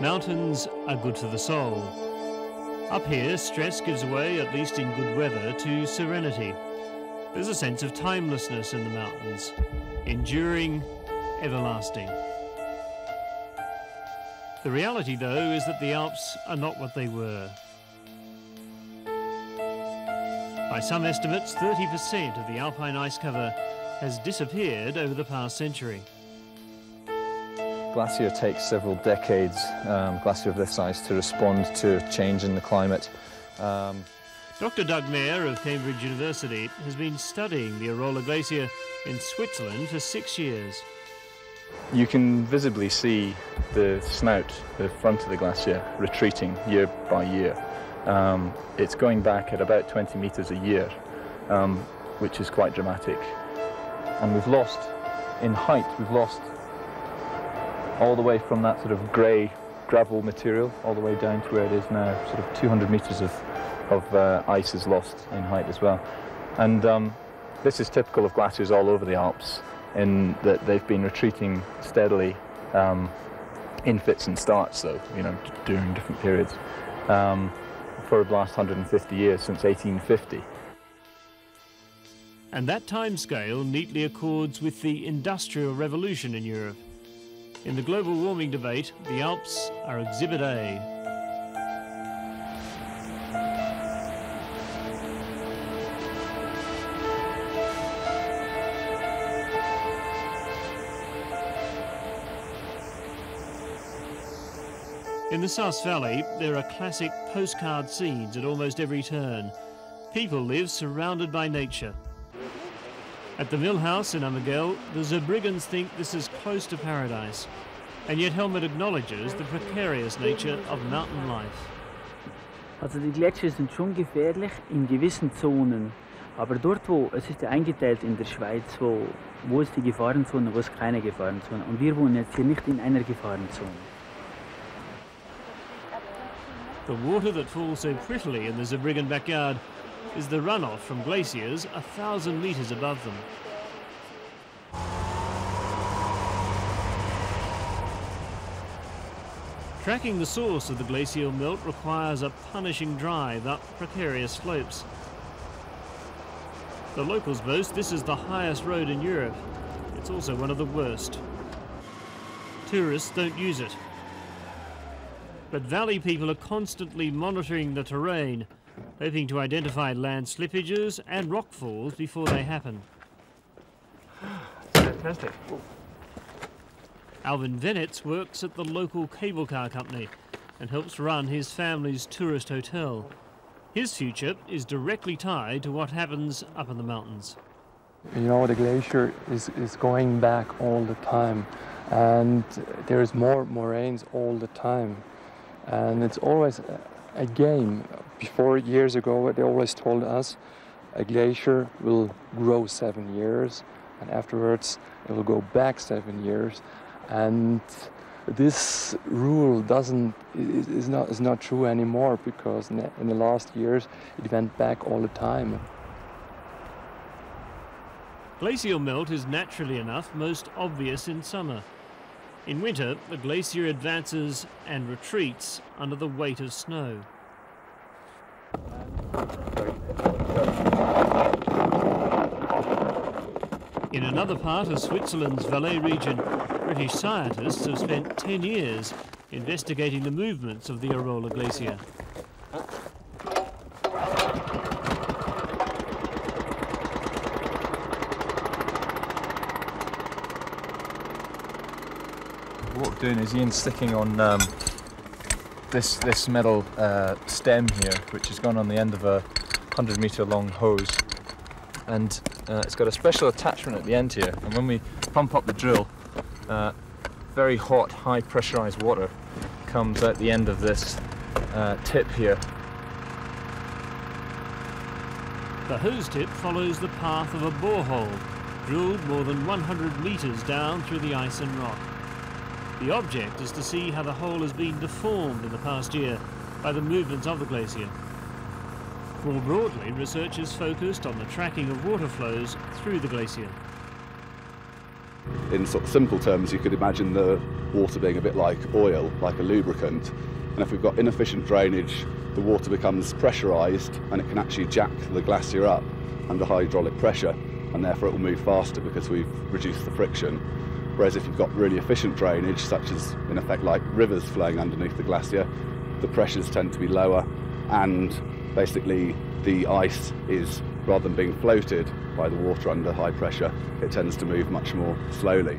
Mountains are good for the soul. Up here, stress gives way, at least in good weather, to serenity. There's a sense of timelessness in the mountains, enduring, everlasting. The reality, though, is that the Alps are not what they were. By some estimates, 30% of the alpine ice cover has disappeared over the past century. Glacier takes several decades, glacier of this size, to respond to change in the climate. Dr. Doug Mayer of Cambridge University has been studying the Arolla Glacier in Switzerland for 6 years. You can visibly see the snout, the front of the glacier, retreating year by year. It's going back at about 20 metres a year, which is quite dramatic. And we've lost, in height, we've lost all the way from that sort of grey gravel material all the way down to where it is now, sort of 200 metres of ice is lost in height as well. And this is typical of glaciers all over the Alps in that they've been retreating steadily in fits and starts, though, you know, during different periods, for the last 150 years, since 1850. And that timescale neatly accords with the Industrial Revolution in Europe. In the global warming debate, the Alps are Exhibit A. In the Saas Valley, there are classic postcard scenes at almost every turn. People live surrounded by nature. At the mill house in Amigel, the Zerbrigans think this is close to paradise. And yet Helmut acknowledges the precarious nature of mountain life. Also die Gletscher sind schon gefährlich in gewissen Zonen, aber dort wo, es ist ja eingeteilt in der Schweiz, wo ist die Gefahrenzone, wo ist keine Gefahrenzone, und wir wohnen jetzt hier nicht in einer Gefahrenzone. The water that falls so prettily in the Zerbrigan backyard is the runoff from glaciers 1,000 metres above them. Tracking the source of the glacial melt requires a punishing drive up precarious slopes. The locals boast this is the highest road in Europe. It's also one of the worst. Tourists don't use it. But valley people are constantly monitoring the terrain, hoping to identify land slippages and rockfalls before they happen. Fantastic. Alvin Venetz works at the local cable car company and helps run his family's tourist hotel. His future is directly tied to what happens up in the mountains. You know, the glacier is going back all the time, and there's more moraines all the time. And it's always a game. Before, years ago, they always told us a glacier will grow 7 years, and afterwards it will go back 7 years. And this rule is not true anymore, because in the last years it went back all the time. Glacial melt is naturally enough most obvious in summer. In winter, the glacier advances and retreats under the weight of snow. In another part of Switzerland's Valais region, British scientists have spent 10 years investigating the movements of the Arolla Glacier. What we're doing is Ian's sticking on this metal stem here, which has gone on the end of a 100-metre long hose, and it's got a special attachment at the end here, and when we pump up the drill, very hot, high pressurised water comes out the end of this tip here. The hose tip follows the path of a borehole, drilled more than 100 metres down through the ice and rock. The object is to see how the hole has been deformed in the past year by the movements of the glacier. More broadly, research is focused on the tracking of water flows through the glacier. In sort of simple terms, you could imagine the water being a bit like oil, like a lubricant. And if we've got inefficient drainage, the water becomes pressurised and it can actually jack the glacier up under hydraulic pressure, and therefore it will move faster because we've reduced the friction. Whereas if you've got really efficient drainage, such as in effect like rivers flowing underneath the glacier, the pressures tend to be lower, and basically the ice is, rather than being floated by the water under high pressure, it tends to move much more slowly.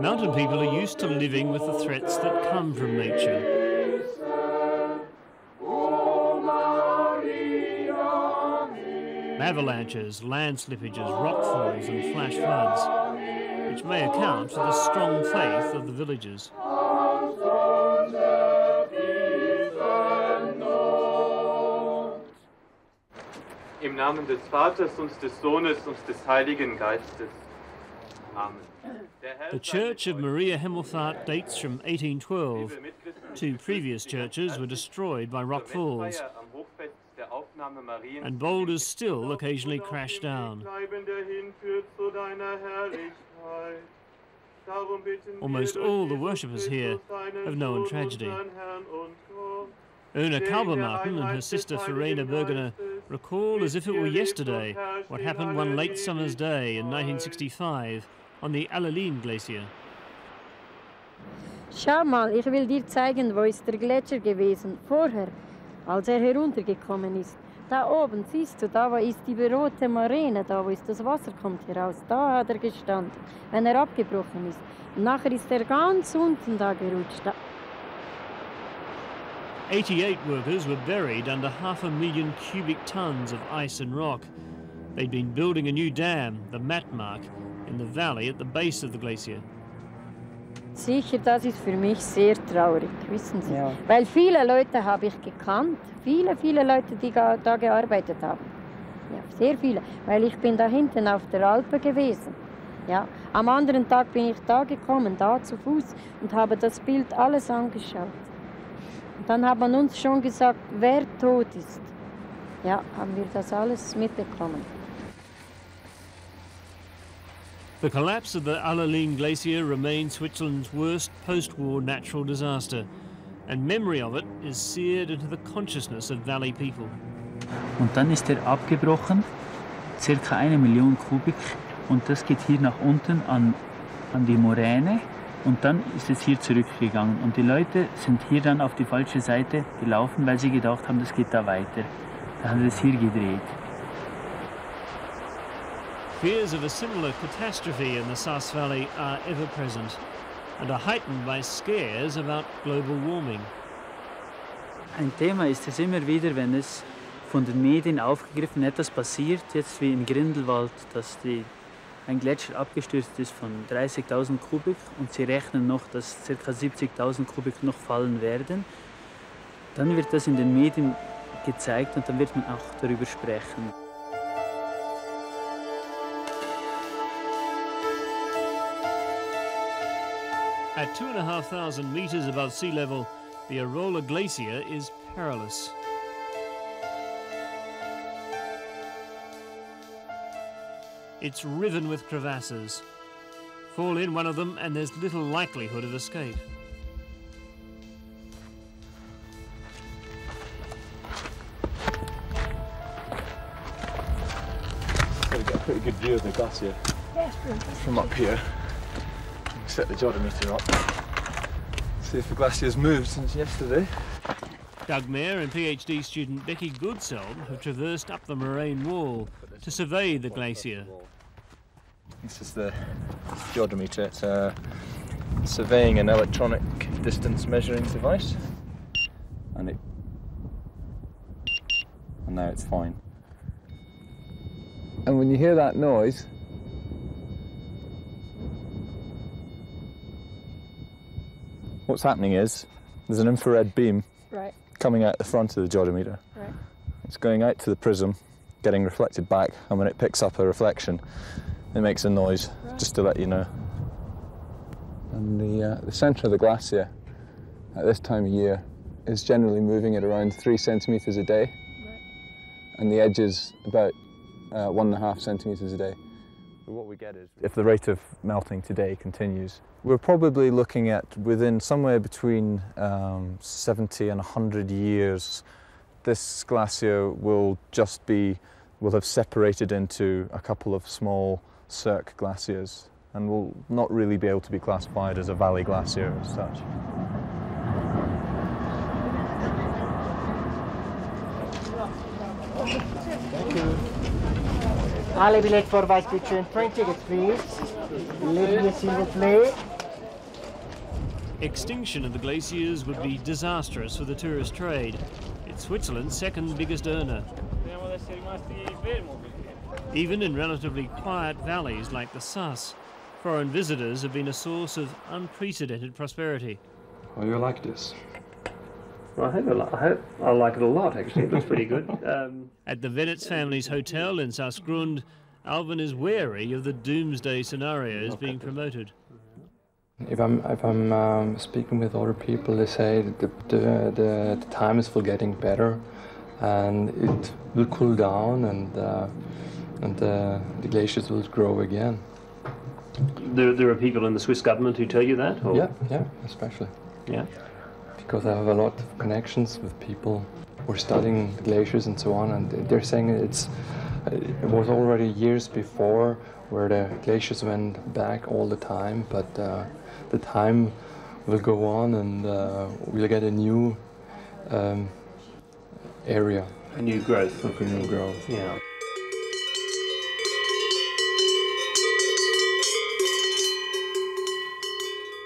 Mountain people are used to living with the threats that come from nature. Avalanches, land slippages, rock falls and flash floods, which may account for the strong faith of the villagers. Im Namen des Vaters und des Sohnes und des Heiligen Geistes. Amen. The church of Maria Himmelfahrt dates from 1812. Two previous churches were destroyed by rock falls, and boulders still occasionally crash down. Almost all the worshippers here have known tragedy. Una Kalbermatten and her sister Serena Bergner recall as if it were yesterday what happened one late summer's day in 1965 on the Allelin Glacier. Schau mal, ich will dir zeigen, wo ist der Gletscher gewesen, vorher, als heruntergekommen ist. Da oben, siehst du, da ist die rote Moräne, da wo ist das Wasser kommt heraus, da hat gestanden, wenn abgebrochen ist. Und nachher ist ganz unten da gerutscht. 88 workers were buried under 500,000 cubic tons of ice and rock. They'd been building a new dam, the Matmark, in the valley at the base of the glacier. Sicher, das ist für mich sehr traurig, wissen Sie, ja. Weil viele Leute habe ich gekannt, viele Leute, die da gearbeitet haben, ja, sehr viele, weil ich bin da hinten auf der Alpe gewesen. Ja. Am anderen Tag bin ich da gekommen, da zu Fuß und habe das Bild alles angeschaut. Und dann hat man uns schon gesagt, wer tot ist. Ja, haben wir das alles mitbekommen. The collapse of the Allelin Glacier remains Switzerland's worst post-war natural disaster, and memory of it is seared into the consciousness of Valley people. Und dann ist abgebrochen, circa 1 Million Kubik, und das geht hier nach unten an die Moräne, und dann ist es hier zurückgegangen. Und die Leute sind hier dann auf die falsche Seite gelaufen, weil sie gedacht haben, das geht da weiter. Da haben sie es hier gedreht. Fears of a similar catastrophe in the Saas Valley are ever present and are heightened by scares about global warming. Ein Thema ist es immer wieder, wenn es von den Medien aufgegriffen etwas passiert, jetzt wie in Grindelwald, dass ein Gletscher abgestürzt ist von 30,000 Kubik und sie rechnen noch, dass ca. 70,000 Kubik noch fallen werden. Dann wird das in den Medien gezeigt und dann wird man auch darüber sprechen. At 2,500 metres above sea level, the Arolla Glacier is perilous. It's riven with crevasses. Fall in one of them and there's little likelihood of escape. So we get a pretty good view of the glacier from up here. Set the jodometer up, see if the glacier's moved since yesterday. Doug Mayer and PhD student Becky Goodsell have traversed up the moraine wall to survey the glacier. This is the jodometer. It's surveying an electronic distance measuring device. And now it's fine. And when you hear that noise, what's happening is there's an infrared beam coming out the front of the jodometer. Right. It's going out to the prism, getting reflected back, and when it picks up a reflection, it makes a noise, just to let you know. And the centre of the glacier at this time of year is generally moving at around 3 centimetres a day, right, and the edge is about 1.5 centimetres a day. What we get is, if the rate of melting today continues, we're probably looking at within somewhere between 70 and 100 years, this glacier will have separated into a couple of small cirque glaciers and will not really be able to be classified as a valley glacier as such. Thank you. Alle Billett for Vice Picture 20, please. Let me see the play. Extinction of the glaciers would be disastrous for the tourist trade. It's Switzerland's second biggest earner. Even in relatively quiet valleys like the Saas, foreign visitors have been a source of unprecedented prosperity. Oh, you like this? I like it a lot, actually. It looks pretty good. At the Venetz family's hotel in Saas Grund, Alvin is wary of the doomsday scenarios being promoted. If I'm speaking with other people, they say the time is for getting better, and it will cool down, and the glaciers will grow again. There are people in the Swiss government who tell you that? Or? Yeah, especially. Yeah. Because I have a lot of connections with people who are studying glaciers and so on, and they're saying it was already years before where the glaciers went back all the time, but the time will go on, and we'll get a new area. A new growth. A new growth, yeah.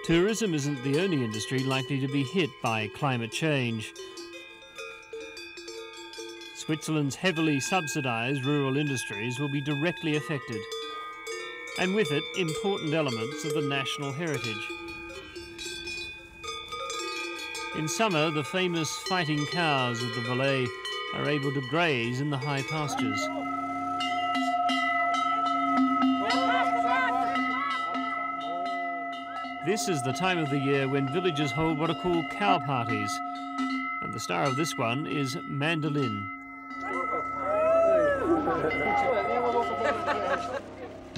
Tourism isn't the only industry likely to be hit by climate change. Switzerland's heavily subsidised rural industries will be directly affected, and with it, important elements of the national heritage. In summer, the famous fighting cows of the Valais are able to graze in the high pastures. This is the time of the year when villagers hold what are called cow parties, and the star of this one is Mandolin.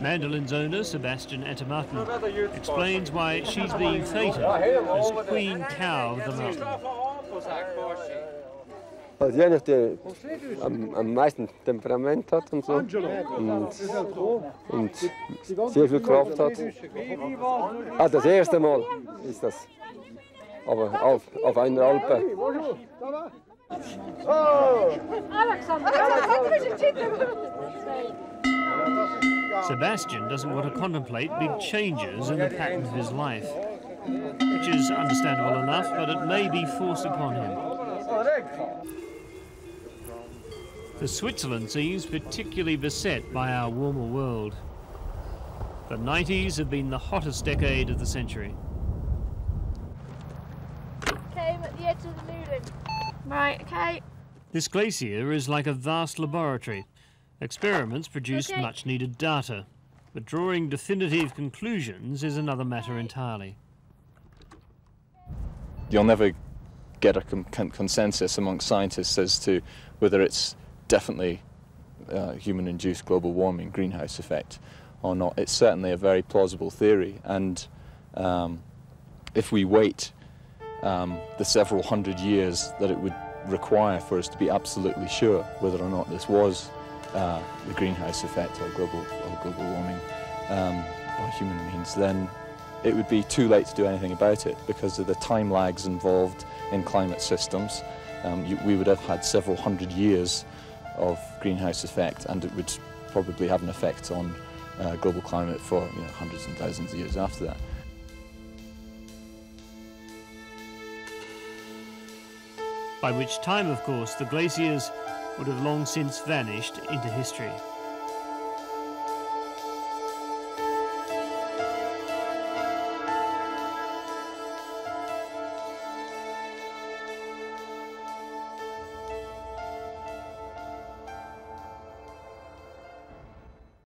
Mandolin's owner, Sebastian Etermatten, explains why she's being feted as queen cow of the mountain. Also die Hälfte am meisten Temperament hat und so und sehr viel Kraft hat. Ah, das erste Mal ist das, aber auf einer Alpe. Sebastian doesn't want to contemplate big changes in the pattern of his life, which is understandable enough, but it may be forced upon him. The Switzerland seems particularly beset by our warmer world. The 90s have been the hottest decade of the century. Came at the edge of the Newland. Right, okay. This glacier is like a vast laboratory. Experiments produce much needed data, but drawing definitive conclusions is another matter entirely. You'll never get a consensus amongst scientists as to whether it's definitely human-induced global warming, greenhouse effect, or not. It's certainly a very plausible theory, and if we wait the several hundred years that it would require for us to be absolutely sure whether or not this was the greenhouse effect or global warming by human means, then it would be too late to do anything about it because of the time lags involved in climate systems. We would have had several hundred years of greenhouse effect, and it would probably have an effect on global climate for hundreds and thousands of years after that. By which time, of course, the glaciers would have long since vanished into history.